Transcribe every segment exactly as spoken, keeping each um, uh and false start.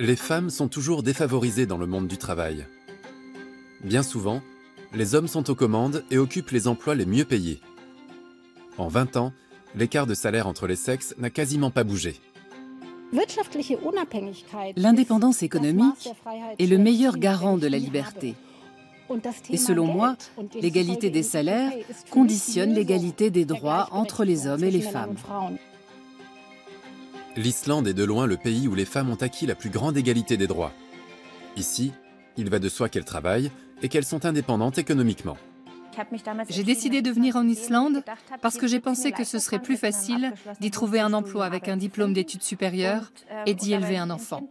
Les femmes sont toujours défavorisées dans le monde du travail. Bien souvent, les hommes sont aux commandes et occupent les emplois les mieux payés. En vingt ans, l'écart de salaire entre les sexes n'a quasiment pas bougé. L'indépendance économique est le meilleur garant de la liberté. Et selon moi, l'égalité des salaires conditionne l'égalité des droits entre les hommes et les femmes. L'Islande est de loin le pays où les femmes ont acquis la plus grande égalité des droits. Ici, il va de soi qu'elles travaillent et qu'elles sont indépendantes économiquement. J'ai décidé de venir en Islande parce que j'ai pensé que ce serait plus facile d'y trouver un emploi avec un diplôme d'études supérieures et d'y élever un enfant.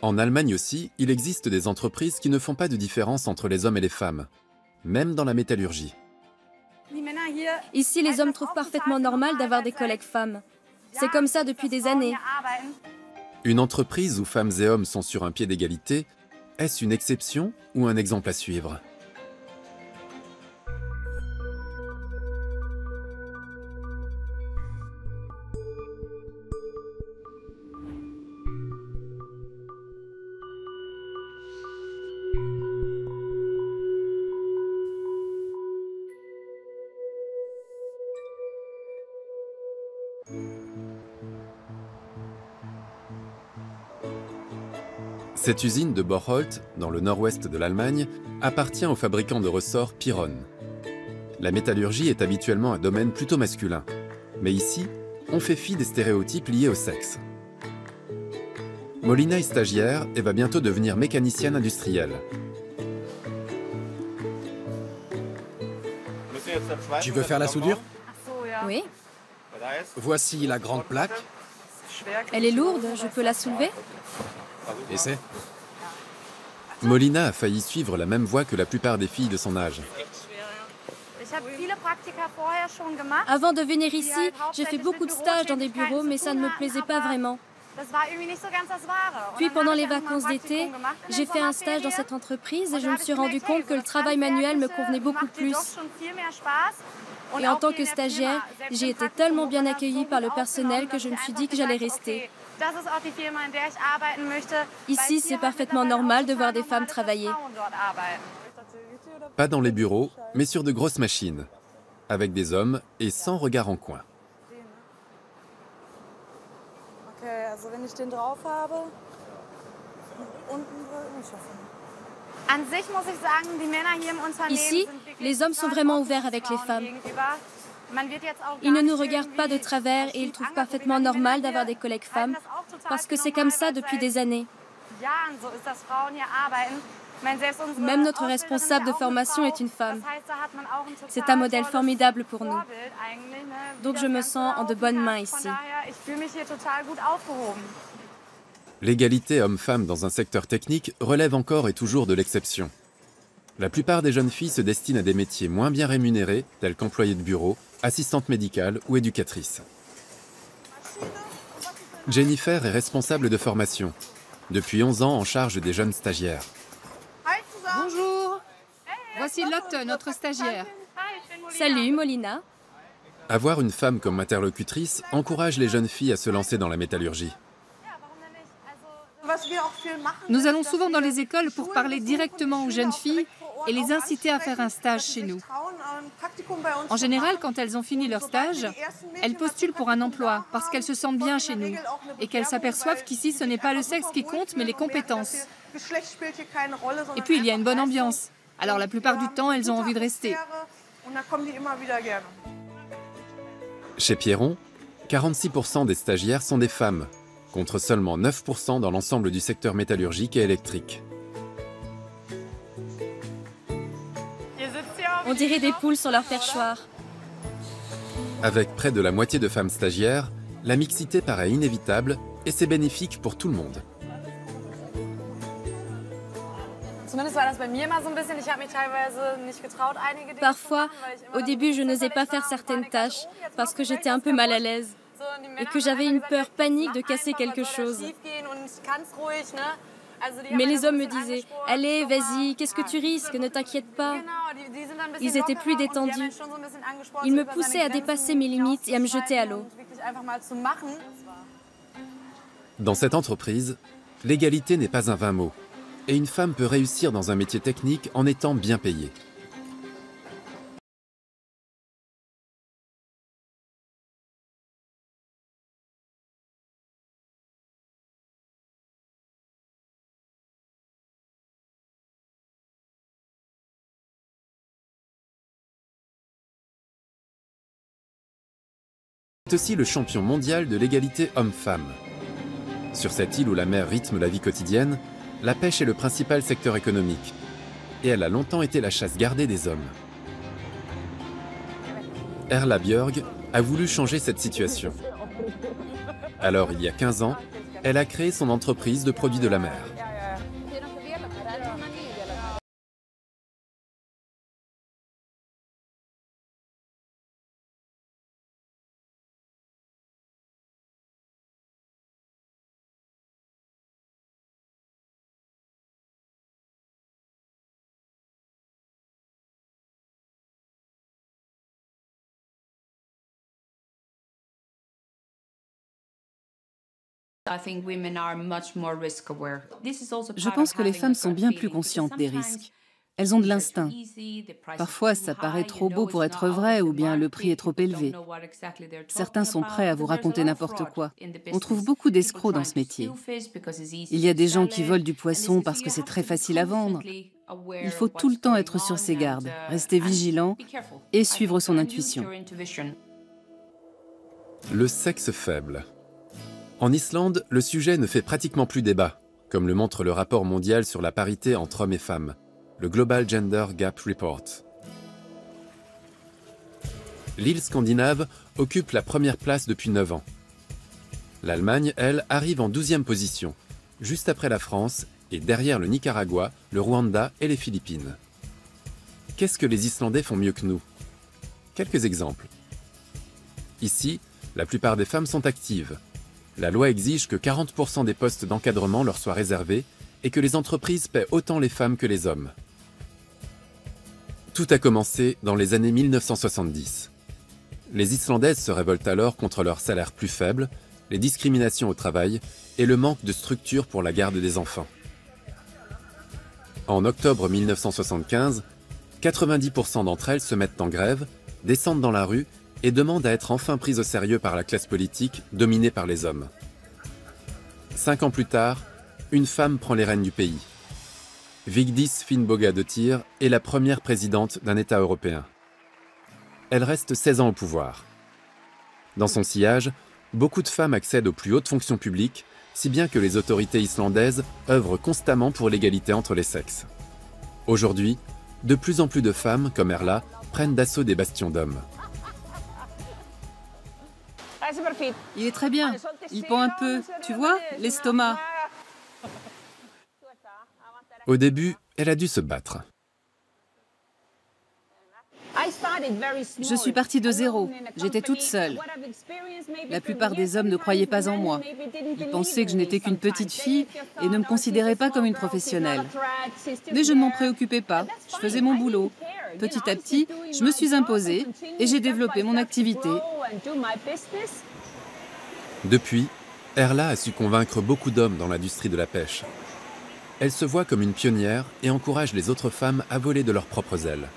En Allemagne aussi, il existe des entreprises qui ne font pas de différence entre les hommes et les femmes, même dans la métallurgie. Ici, les hommes trouvent parfaitement normal d'avoir des collègues femmes. C'est comme ça depuis des années. Une entreprise où femmes et hommes sont sur un pied d'égalité, est-ce une exception ou un exemple à suivre ? Cette usine de Borholt, dans le nord-ouest de l'Allemagne, appartient au fabricant de ressorts Pieron. La métallurgie est habituellement un domaine plutôt masculin, mais ici, on fait fi des stéréotypes liés au sexe. Molina est stagiaire et va bientôt devenir mécanicienne industrielle. Tu veux faire la soudure? Oui. Voici la grande plaque. Elle est lourde, je peux la soulever? Essaie. Molina a failli suivre la même voie que la plupart des filles de son âge. Avant de venir ici, j'ai fait beaucoup de stages dans des bureaux, mais ça ne me plaisait pas vraiment. Puis pendant les vacances d'été, j'ai fait un stage dans cette entreprise et je me suis rendu compte que le travail manuel me convenait beaucoup plus. Et en tant que stagiaire, j'ai été tellement bien accueillie par le personnel que je me suis dit que j'allais rester. Ici, c'est parfaitement normal de voir des femmes travailler. Pas dans les bureaux, mais sur de grosses machines, avec des hommes et sans regard en coin. Ici, les hommes sont vraiment ouverts avec les femmes. Ils ne nous regardent pas de travers et ils trouvent parfaitement normal d'avoir des collègues femmes, parce que c'est comme ça depuis des années. Même notre responsable de formation est une femme. C'est un modèle formidable pour nous. Donc je me sens en de bonnes mains ici. L'égalité homme-femme dans un secteur technique relève encore et toujours de l'exception. La plupart des jeunes filles se destinent à des métiers moins bien rémunérés, tels qu'employées de bureau, assistantes médicales ou éducatrices. Jennifer est responsable de formation, depuis onze ans en charge des jeunes stagiaires. Bonjour, voici Lotte, notre stagiaire. Salut Molina. Avoir une femme comme interlocutrice encourage les jeunes filles à se lancer dans la métallurgie. Nous allons souvent dans les écoles pour parler directement aux jeunes filles et les inciter à faire un stage chez nous. En général, quand elles ont fini leur stage, elles postulent pour un emploi parce qu'elles se sentent bien chez nous et qu'elles s'aperçoivent qu'ici, ce n'est pas le sexe qui compte, mais les compétences. Et puis, il y a une bonne ambiance. Alors, la plupart du temps, elles ont envie de rester. Chez Pieron, quarante-six pour cent des stagiaires sont des femmes, contre seulement neuf pour cent dans l'ensemble du secteur métallurgique et électrique. On dirait des poules sur leur perchoir. Avec près de la moitié de femmes stagiaires, la mixité paraît inévitable et c'est bénéfique pour tout le monde. Parfois, au début, je n'osais pas faire certaines tâches parce que j'étais un peu mal à l'aise et que j'avais une peur panique de casser quelque chose. Mais les hommes me disaient « Allez, vas-y, qu'est-ce que tu risques? Ne t'inquiète pas ». Ils étaient plus détendus. Ils me poussaient à dépasser mes limites et à me jeter à l'eau. Dans cette entreprise, l'égalité n'est pas un vain mot, et une femme peut réussir dans un métier technique en étant bien payée. C'est aussi le champion mondial de l'égalité homme-femme. Sur cette île où la mer rythme la vie quotidienne, la pêche est le principal secteur économique, et elle a longtemps été la chasse gardée des hommes. Erla Björg a voulu changer cette situation. Alors, il y a quinze ans, elle a créé son entreprise de produits de la mer. Je pense que les femmes sont bien plus conscientes des risques. Elles ont de l'instinct. Parfois, ça paraît trop beau pour être vrai ou bien le prix est trop élevé. Certains sont prêts à vous raconter n'importe quoi. On trouve beaucoup d'escrocs dans ce métier. Il y a des gens qui volent du poisson parce que c'est très facile à vendre. Il faut tout le temps être sur ses gardes, rester vigilant et suivre son intuition. Le sexe faible. En Islande, le sujet ne fait pratiquement plus débat, comme le montre le rapport mondial sur la parité entre hommes et femmes, le Global Gender Gap Report. L'île scandinave occupe la première place depuis neuf ans. L'Allemagne, elle, arrive en douzième position, juste après la France et derrière le Nicaragua, le Rwanda et les Philippines. Qu'est-ce que les Islandais font mieux que nous? Quelques exemples. Ici, la plupart des femmes sont actives. La loi exige que quarante pour cent des postes d'encadrement leur soient réservés et que les entreprises paient autant les femmes que les hommes. Tout a commencé dans les années mille neuf cent soixante-dix. Les Islandaises se révoltent alors contre leurs salaires plus faibles, les discriminations au travail et le manque de structures pour la garde des enfants. En octobre mille neuf cent soixante-quinze, quatre-vingt-dix pour cent d'entre elles se mettent en grève, descendent dans la rue et demande à être enfin prise au sérieux par la classe politique, dominée par les hommes. Cinq ans plus tard, une femme prend les rênes du pays. Vigdis Finnbogadóttir est la première présidente d'un État européen. Elle reste seize ans au pouvoir. Dans son sillage, beaucoup de femmes accèdent aux plus hautes fonctions publiques, si bien que les autorités islandaises œuvrent constamment pour l'égalité entre les sexes. Aujourd'hui, de plus en plus de femmes, comme Erla, prennent d'assaut des bastions d'hommes. Il est très bien, il pend un peu, tu vois, l'estomac. Au début, elle a dû se battre. Je suis partie de zéro, j'étais toute seule. La plupart des hommes ne croyaient pas en moi. Ils pensaient que je n'étais qu'une petite fille et ne me considéraient pas comme une professionnelle. Mais je ne m'en préoccupais pas, je faisais mon boulot. Petit à petit, je me suis imposée et j'ai développé mon activité. Depuis, Erla a su convaincre beaucoup d'hommes dans l'industrie de la pêche. Elle se voit comme une pionnière et encourage les autres femmes à voler de leurs propres ailes.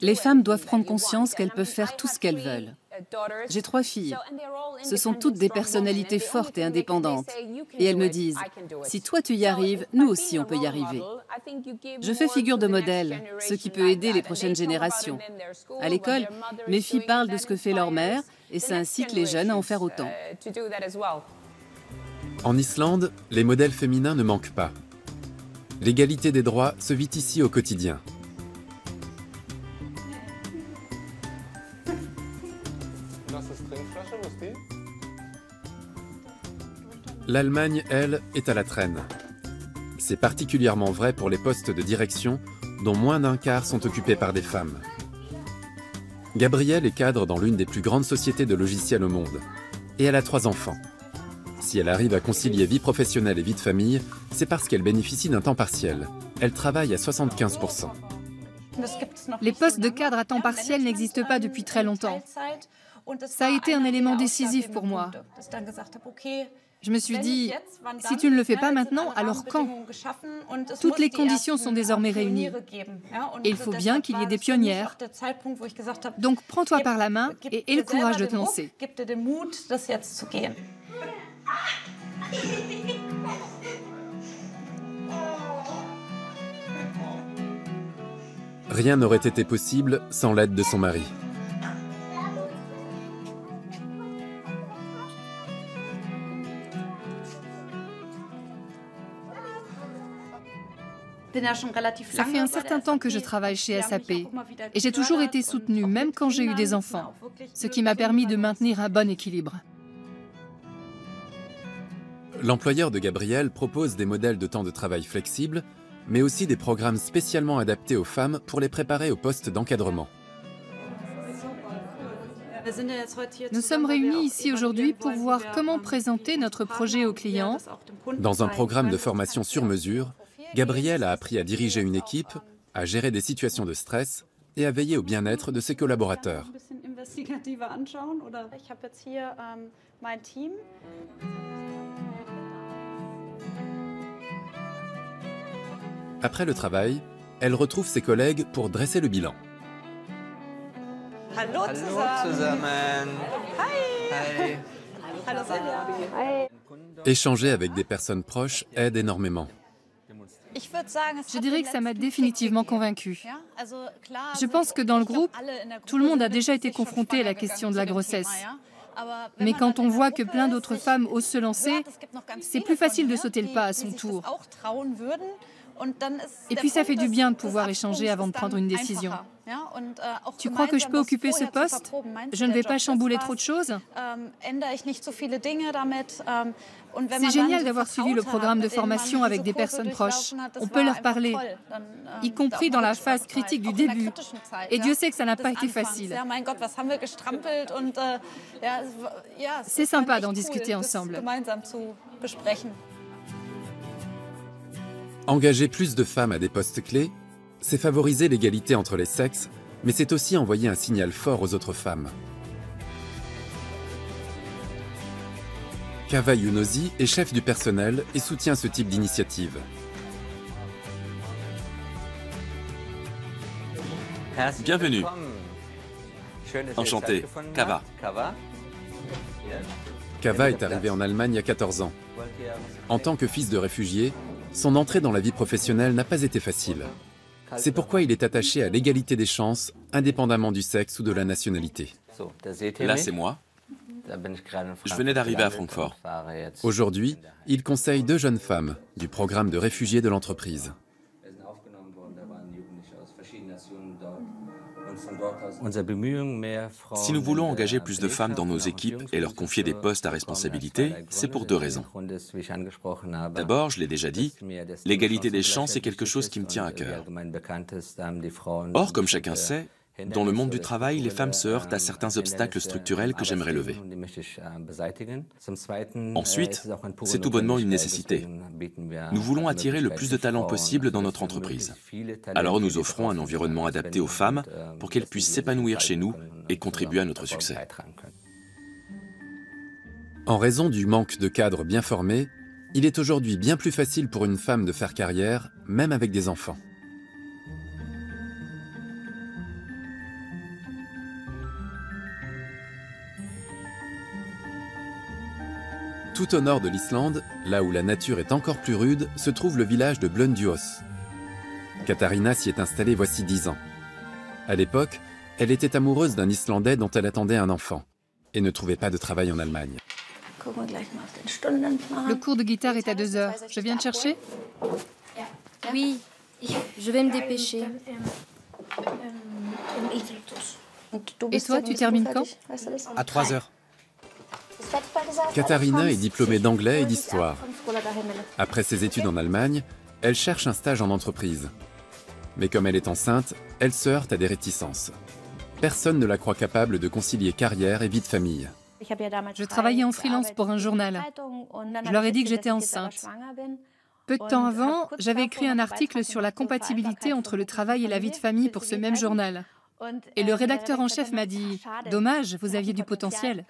Les femmes doivent prendre conscience qu'elles peuvent faire tout ce qu'elles veulent. J'ai trois filles. Ce sont toutes des personnalités fortes et indépendantes. Et elles me disent, si toi tu y arrives, nous aussi on peut y arriver. Je fais figure de modèle, ce qui peut aider les prochaines générations. À l'école, mes filles parlent de ce que fait leur mère et ça incite les jeunes à en faire autant. En Islande, les modèles féminins ne manquent pas. L'égalité des droits se vit ici au quotidien. L'Allemagne, elle, est à la traîne. C'est particulièrement vrai pour les postes de direction, dont moins d'un quart sont occupés par des femmes. Gabriele est cadre dans l'une des plus grandes sociétés de logiciels au monde, et elle a trois enfants. Si elle arrive à concilier vie professionnelle et vie de famille, c'est parce qu'elle bénéficie d'un temps partiel. Elle travaille à soixante-quinze pour cent. Les postes de cadre à temps partiel n'existent pas depuis très longtemps. Ça a été un élément décisif pour moi. Je me suis dit, si tu ne le fais pas maintenant, alors quand? Toutes les conditions sont désormais réunies. Et il faut bien qu'il y ait des pionnières. Donc prends-toi par la main et aie le courage de te lancer. Rien n'aurait été possible sans l'aide de son mari. Ça fait un certain temps que je travaille chez S A P et j'ai toujours été soutenue, même quand j'ai eu des enfants, ce qui m'a permis de maintenir un bon équilibre. L'employeur de Gabriele propose des modèles de temps de travail flexibles, mais aussi des programmes spécialement adaptés aux femmes pour les préparer au poste d'encadrement. Nous sommes réunis ici aujourd'hui pour voir comment présenter notre projet aux clients. Dans un programme de formation sur mesure, Gabriele a appris à diriger une équipe, à gérer des situations de stress et à veiller au bien-être de ses collaborateurs. Après le travail, elle retrouve ses collègues pour dresser le bilan. Hallo zusammen. Hi. Hi. Échanger avec des personnes proches aide énormément. Je dirais que ça m'a définitivement convaincue. Je pense que dans le groupe, tout le monde a déjà été confronté à la question de la grossesse. Mais quand on voit que plein d'autres femmes osent se lancer, c'est plus facile de sauter le pas à son tour. Et puis ça fait du bien de pouvoir échanger avant de prendre une décision. Tu crois que je peux occuper ce poste? Je ne vais pas chambouler trop de choses? C'est génial d'avoir suivi le programme de formation avec des personnes proches. On peut leur parler, y compris dans la phase critique du début. Et Dieu sait que ça n'a pas été facile. C'est sympa d'en discuter ensemble. Engager plus de femmes à des postes clés, c'est favoriser l'égalité entre les sexes, mais c'est aussi envoyer un signal fort aux autres femmes. Kava Yunosi est chef du personnel et soutient ce type d'initiative. Bienvenue. Enchantée, Kava. Kava est arrivée en Allemagne il y a quatorze ans. En tant que fils de réfugié, son entrée dans la vie professionnelle n'a pas été facile. C'est pourquoi il est attaché à l'égalité des chances, indépendamment du sexe ou de la nationalité. Là, c'est moi. Je venais d'arriver à Francfort. Aujourd'hui, il conseille deux jeunes femmes du programme de réfugiés de l'entreprise. Si nous voulons engager plus de femmes dans nos équipes et leur confier des postes à responsabilité, c'est pour deux raisons. D'abord, je l'ai déjà dit, l'égalité des chances est quelque chose qui me tient à cœur. Or, comme chacun sait, dans le monde du travail, les femmes se heurtent à certains obstacles structurels que j'aimerais lever. Ensuite, c'est tout bonnement une nécessité. Nous voulons attirer le plus de talents possible dans notre entreprise. Alors nous offrons un environnement adapté aux femmes pour qu'elles puissent s'épanouir chez nous et contribuer à notre succès. En raison du manque de cadres bien formés, il est aujourd'hui bien plus facile pour une femme de faire carrière, même avec des enfants. Tout au nord de l'Islande, là où la nature est encore plus rude, se trouve le village de Blönduós. Katharina s'y est installée voici dix ans. À l'époque, elle était amoureuse d'un Islandais dont elle attendait un enfant et ne trouvait pas de travail en Allemagne. Le cours de guitare est à deux heures. Je viens te chercher? Oui, je vais me dépêcher. Et toi, tu termines quand? À trois heures. Katharina est diplômée d'anglais et d'histoire. Après ses études en Allemagne, elle cherche un stage en entreprise. Mais comme elle est enceinte, elle se heurte à des réticences. Personne ne la croit capable de concilier carrière et vie de famille. Je travaillais en freelance pour un journal. Je leur ai dit que j'étais enceinte. Peu de temps avant, j'avais écrit un article sur la compatibilité entre le travail et la vie de famille pour ce même journal. Et le rédacteur en chef m'a dit « Dommage, vous aviez du potentiel ».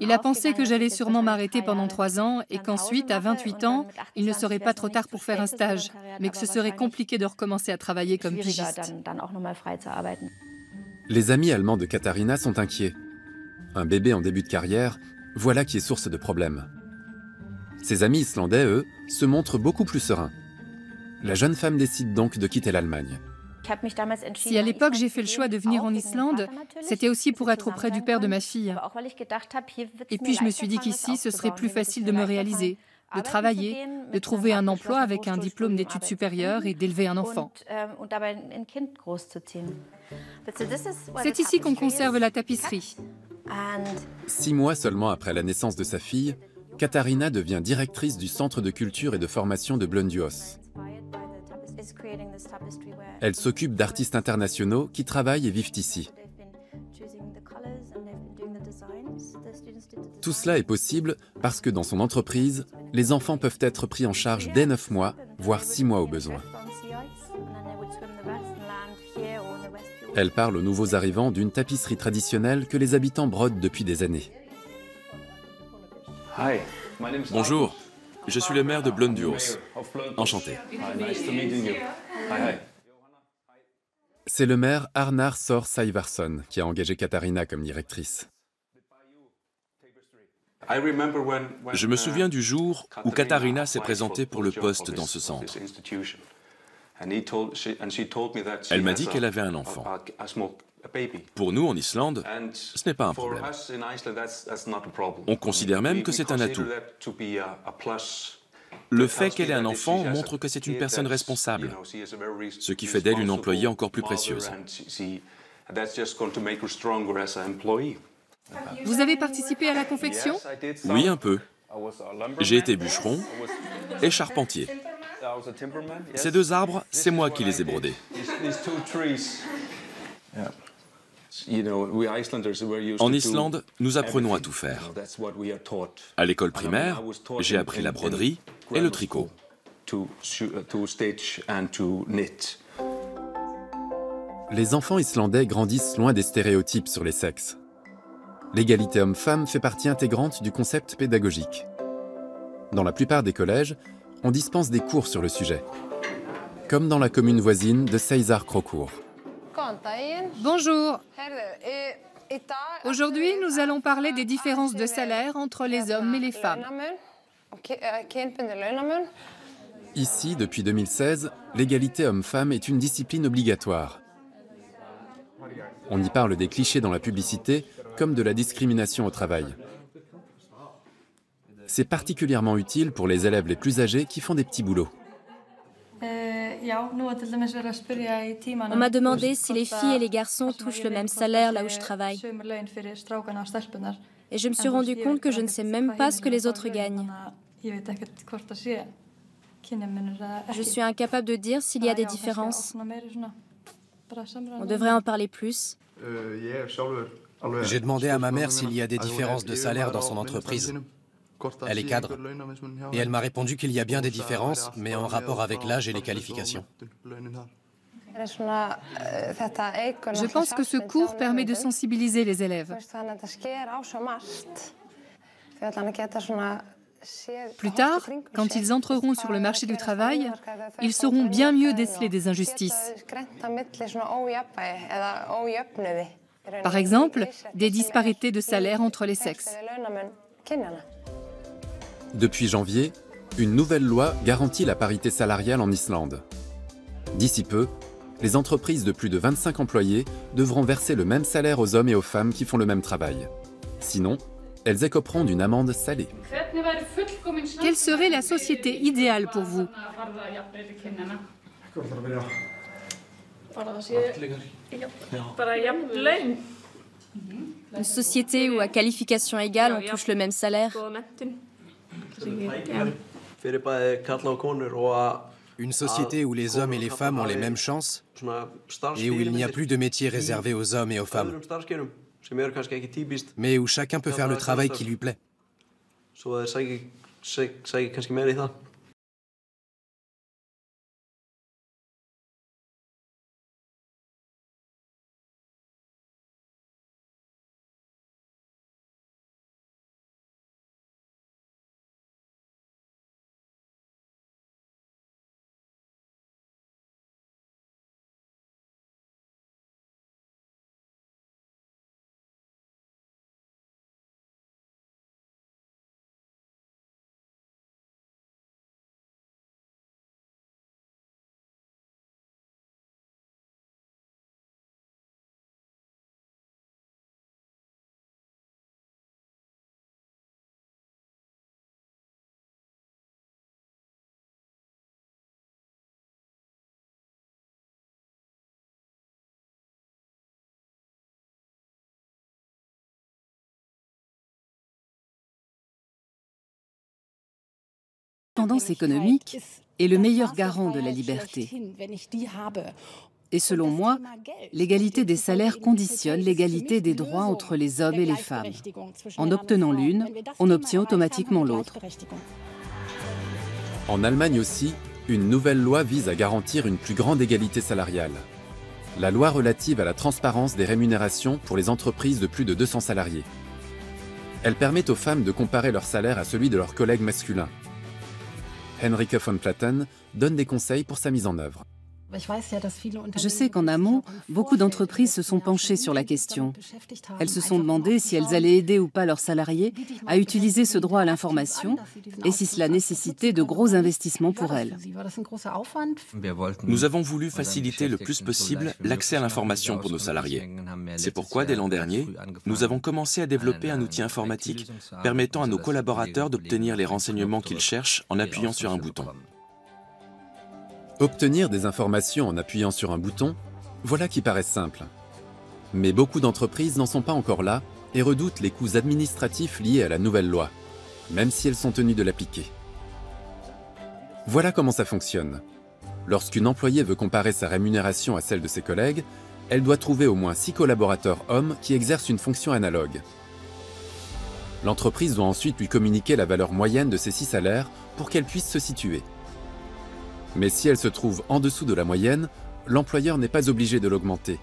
Il a pensé que j'allais sûrement m'arrêter pendant trois ans et qu'ensuite, à vingt-huit ans, il ne serait pas trop tard pour faire un stage, mais que ce serait compliqué de recommencer à travailler comme pigiste. Les amis allemands de Katharina sont inquiets. Un bébé en début de carrière, voilà qui est source de problèmes. Ses amis islandais, eux, se montrent beaucoup plus sereins. La jeune femme décide donc de quitter l'Allemagne. Si à l'époque j'ai fait le choix de venir en Islande, c'était aussi pour être auprès du père de ma fille. Et puis je me suis dit qu'ici, ce serait plus facile de me réaliser, de travailler, de trouver un emploi avec un diplôme d'études supérieures et d'élever un enfant. C'est ici qu'on conserve la tapisserie. Six mois seulement après la naissance de sa fille, Katharina devient directrice du Centre de culture et de formation de Blönduós. Elle s'occupe d'artistes internationaux qui travaillent et vivent ici. Tout cela est possible parce que dans son entreprise, les enfants peuvent être pris en charge dès neuf mois, voire six mois au besoin. Elle parle aux nouveaux arrivants d'une tapisserie traditionnelle que les habitants brodent depuis des années. Bonjour. Je suis le maire de Blönduós. Enchanté. C'est le maire Arnar Sör Sævarsson qui a engagé Katharina comme directrice. Je me souviens du jour où Katharina s'est présentée pour le poste dans ce centre. Elle m'a dit qu'elle avait un enfant. Pour nous, en Islande, ce n'est pas un problème. On considère même que c'est un atout. Le fait qu'elle ait un enfant montre que c'est une personne responsable, ce qui fait d'elle une employée encore plus précieuse. Vous avez participé à la confection? Oui, un peu. J'ai été bûcheron et charpentier. Ces deux arbres, c'est moi qui les ai brodés. En Islande, nous apprenons à tout faire. À l'école primaire, j'ai appris la broderie et le tricot. Les enfants islandais grandissent loin des stéréotypes sur les sexes. L'égalité homme-femme fait partie intégrante du concept pédagogique. Dans la plupart des collèges, on dispense des cours sur le sujet, comme dans la commune voisine de Seiðarhreppur. Bonjour. Aujourd'hui, nous allons parler des différences de salaire entre les hommes et les femmes. Ici, depuis deux mille seize, l'égalité homme-femme est une discipline obligatoire. On y parle des clichés dans la publicité comme de la discrimination au travail. C'est particulièrement utile pour les élèves les plus âgés qui font des petits boulots. On m'a demandé si les filles et les garçons touchent le même salaire là où je travaille. Et je me suis rendu compte que je ne sais même pas ce que les autres gagnent. Je suis incapable de dire s'il y a des différences. On devrait en parler plus. J'ai demandé à ma mère s'il y a des différences de salaire dans son entreprise. Elle est cadre, et elle m'a répondu qu'il y a bien des différences, mais en rapport avec l'âge et les qualifications. Je pense que ce cours permet de sensibiliser les élèves. Plus tard, quand ils entreront sur le marché du travail, ils sauront bien mieux déceler des injustices. Par exemple, des disparités de salaire entre les sexes. Depuis janvier, une nouvelle loi garantit la parité salariale en Islande. D'ici peu, les entreprises de plus de vingt-cinq employés devront verser le même salaire aux hommes et aux femmes qui font le même travail. Sinon, elles écoperont d'une amende salée. Quelle serait la société idéale pour vous? Une société où à qualification égale on touche le même salaire. Une société où les hommes et les femmes ont les mêmes chances et où il n'y a plus de métiers réservés aux hommes et aux femmes, mais où chacun peut faire le travail qui lui plaît. l'indépendance économique est le meilleur garant de la liberté. Et selon moi, l'égalité des salaires conditionne l'égalité des droits entre les hommes et les femmes. En obtenant l'une, on obtient automatiquement l'autre. En Allemagne aussi, une nouvelle loi vise à garantir une plus grande égalité salariale. La loi relative à la transparence des rémunérations pour les entreprises de plus de deux cents salariés. Elle permet aux femmes de comparer leur salaire à celui de leurs collègues masculins. Henrike von Platten donne des conseils pour sa mise en œuvre. Je sais qu'en amont, beaucoup d'entreprises se sont penchées sur la question. Elles se sont demandées si elles allaient aider ou pas leurs salariés à utiliser ce droit à l'information et si cela nécessitait de gros investissements pour elles. Nous avons voulu faciliter le plus possible l'accès à l'information pour nos salariés. C'est pourquoi, dès l'an dernier, nous avons commencé à développer un outil informatique permettant à nos collaborateurs d'obtenir les renseignements qu'ils cherchent en appuyant sur un bouton. Obtenir des informations en appuyant sur un bouton, voilà qui paraît simple. Mais beaucoup d'entreprises n'en sont pas encore là et redoutent les coûts administratifs liés à la nouvelle loi, même si elles sont tenues de l'appliquer. Voilà comment ça fonctionne. Lorsqu'une employée veut comparer sa rémunération à celle de ses collègues, elle doit trouver au moins six collaborateurs hommes qui exercent une fonction analogue. L'entreprise doit ensuite lui communiquer la valeur moyenne de ces six salaires pour qu'elle puisse se situer. Mais si elle se trouve en dessous de la moyenne, l'employeur n'est pas obligé de l'augmenter.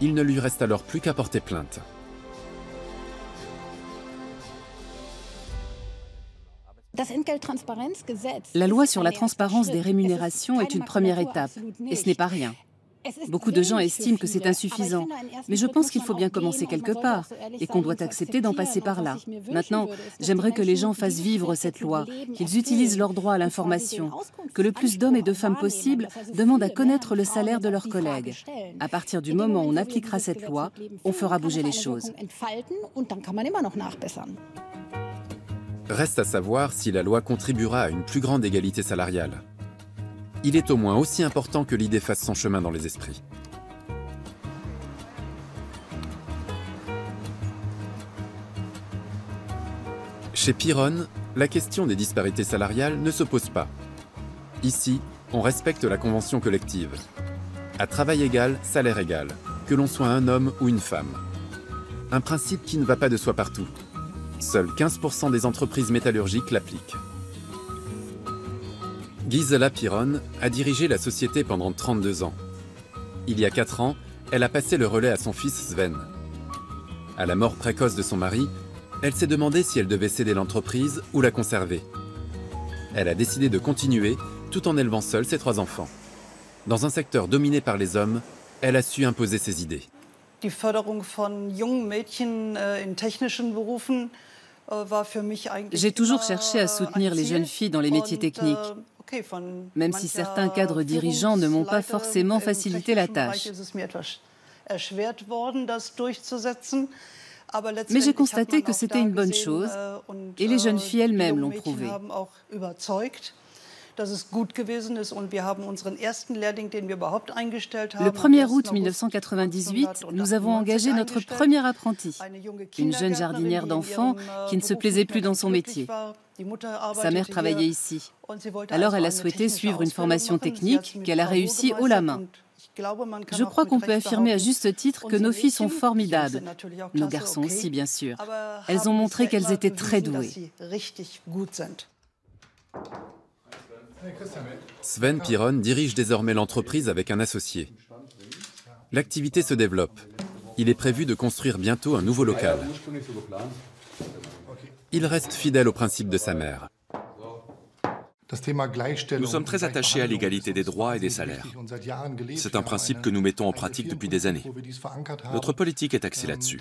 Il ne lui reste alors plus qu'à porter plainte. La loi sur la transparence des rémunérations est une première étape, et ce n'est pas rien. Beaucoup de gens estiment que c'est insuffisant, mais je pense qu'il faut bien commencer quelque part et qu'on doit accepter d'en passer par là. Maintenant, j'aimerais que les gens fassent vivre cette loi, qu'ils utilisent leur droit à l'information, que le plus d'hommes et de femmes possible demandent à connaître le salaire de leurs collègues. À partir du moment où on appliquera cette loi, on fera bouger les choses. Reste à savoir si la loi contribuera à une plus grande égalité salariale. Il est au moins aussi important que l'idée fasse son chemin dans les esprits. Chez Pieron, la question des disparités salariales ne se pose pas. Ici, on respecte la convention collective. À travail égal, salaire égal, que l'on soit un homme ou une femme. Un principe qui ne va pas de soi partout. Seuls quinze pour cent des entreprises métallurgiques l'appliquent. Gisela Pieron a dirigé la société pendant trente-deux ans. Il y a quatre ans, elle a passé le relais à son fils Sven. À la mort précoce de son mari, elle s'est demandé si elle devait céder l'entreprise ou la conserver. Elle a décidé de continuer tout en élevant seule ses trois enfants. Dans un secteur dominé par les hommes, elle a su imposer ses idées. Die Förderung von jungen Mädchen in technischen Berufen. J'ai toujours cherché à soutenir les jeunes filles dans les métiers techniques, même si certains cadres dirigeants ne m'ont pas forcément facilité la tâche. Mais j'ai constaté que c'était une bonne chose et les jeunes filles elles-mêmes l'ont prouvé. Le premier août mille neuf cent quatre-vingt-dix-huit, nous avons engagé notre première apprentie, une jeune jardinière d'enfants qui ne se plaisait plus dans son métier. Sa mère travaillait ici. Alors elle a souhaité suivre une formation technique qu'elle a réussi haut la main. Je crois qu'on peut affirmer à juste titre que nos filles sont formidables, nos garçons aussi bien sûr. Elles ont montré qu'elles étaient très douées. Sven Pieron dirige désormais l'entreprise avec un associé. L'activité se développe. Il est prévu de construire bientôt un nouveau local. Il reste fidèle au principe de sa mère. Nous sommes très attachés à l'égalité des droits et des salaires. C'est un principe que nous mettons en pratique depuis des années. Notre politique est axée là-dessus.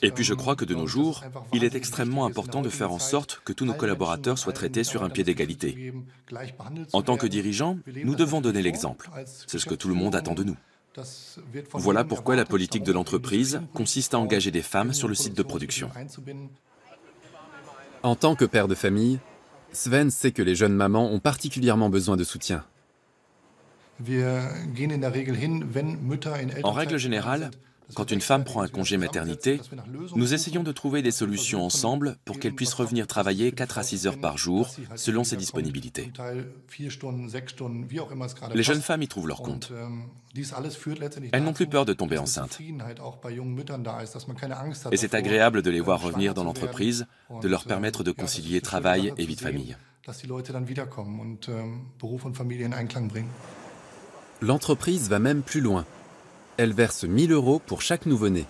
Et puis je crois que de nos jours, il est extrêmement important de faire en sorte que tous nos collaborateurs soient traités sur un pied d'égalité. En tant que dirigeants, nous devons donner l'exemple. C'est ce que tout le monde attend de nous. Voilà pourquoi la politique de l'entreprise consiste à engager des femmes sur le site de production. En tant que père de famille, Sven sait que les jeunes mamans ont particulièrement besoin de soutien. En règle générale, Quand une femme prend un congé maternité, nous essayons de trouver des solutions ensemble pour qu'elle puisse revenir travailler quatre à six heures par jour, selon ses disponibilités. Les jeunes femmes y trouvent leur compte. Elles n'ont plus peur de tomber enceinte. Et c'est agréable de les voir revenir dans l'entreprise, de leur permettre de concilier travail et vie de famille. L'entreprise va même plus loin. Elle verse mille euros pour chaque nouveau-né.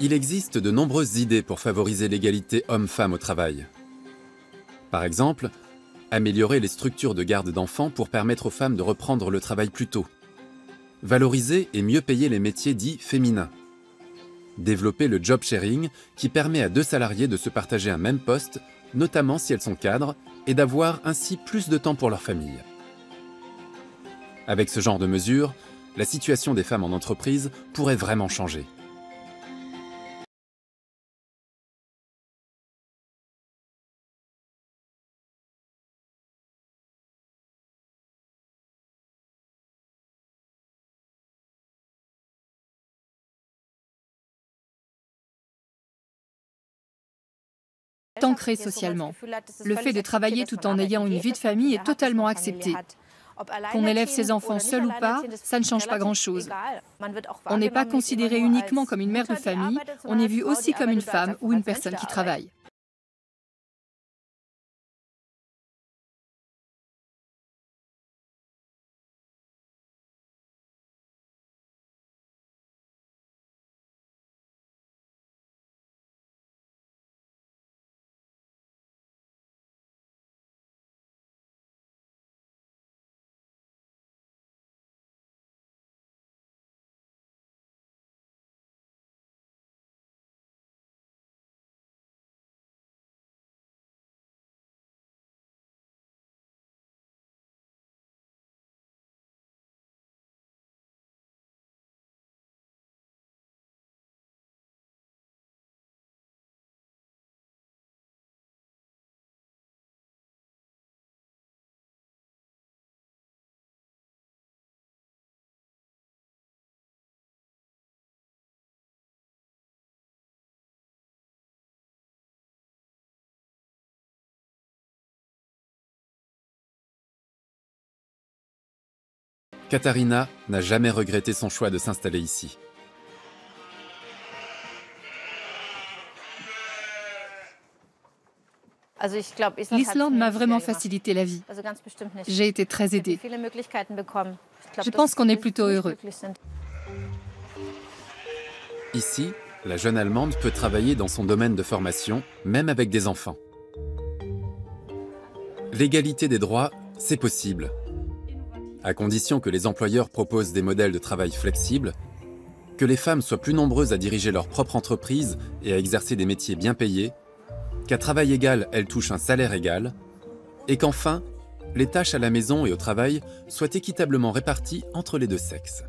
Il existe de nombreuses idées pour favoriser l'égalité homme-femme au travail. Par exemple, améliorer les structures de garde d'enfants pour permettre aux femmes de reprendre le travail plus tôt. Valoriser et mieux payer les métiers dits féminins. Développer le job sharing qui permet à deux salariés de se partager un même poste, notamment si elles sont cadres, et d'avoir ainsi plus de temps pour leur famille. Avec ce genre de mesures, la situation des femmes en entreprise pourrait vraiment changer. Ancré socialement. Le fait de travailler tout en ayant une vie de famille est totalement accepté. Qu'on élève ses enfants seul ou pas, ça ne change pas grand-chose. On n'est pas considéré uniquement comme une mère de famille, on est vu aussi comme une femme ou une personne qui travaille. Katharina n'a jamais regretté son choix de s'installer ici. L'Islande m'a vraiment facilité la vie. J'ai été très aidée. Je pense qu'on est plutôt heureux. Ici, la jeune Allemande peut travailler dans son domaine de formation, même avec des enfants. L'égalité des droits, c'est possible. À condition que les employeurs proposent des modèles de travail flexibles, que les femmes soient plus nombreuses à diriger leur propre entreprise et à exercer des métiers bien payés, qu'à travail égal, elles touchent un salaire égal, et qu'enfin, les tâches à la maison et au travail soient équitablement réparties entre les deux sexes.